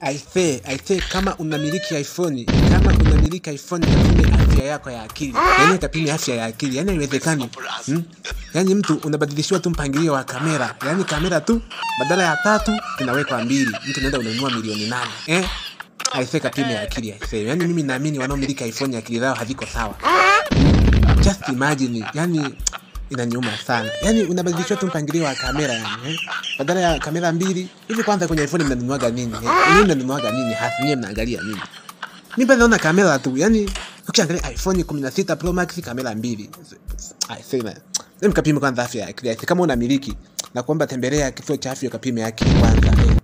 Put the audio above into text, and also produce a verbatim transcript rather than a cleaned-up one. Aisee, aisee, kama unamiliki iPhone, kama unamiliki iPhone itapima afya yako ya akili. Yaani itapima afya ya akili. Yaani haiwezekani. Hmm? Yaani mtu unabadilishwa tu mpangilio wa kamera. Yaani kamera tu badala ya tatu inawekwa mbili. Mtu unaenda unanunua milioni nane. Eh? Aisee kapima ya akili aisee. Yaani mimi naamini wanaomiliki iPhone akili zao haziko sawa. Just imagine. Yaani inaniuma sana. Yaani unabadilishwa tu mpangilio wa kamera yani. Eh? Badala ya kamera mbili, hivi kwanza kwenye iPhone mnanunuaga nini? Eh? Nini mnanunuaga nini? Hasa nini mnaangalia nini? Mimi bado naona kamera tu. Yaani ukiangalia iPhone kumi na sita Pro Max kamera mbili. I say na. Mkapime kwanza afya ya akili. Kama unamiliki na kuomba tembelea kituo cha afya ukapime yake kwanza.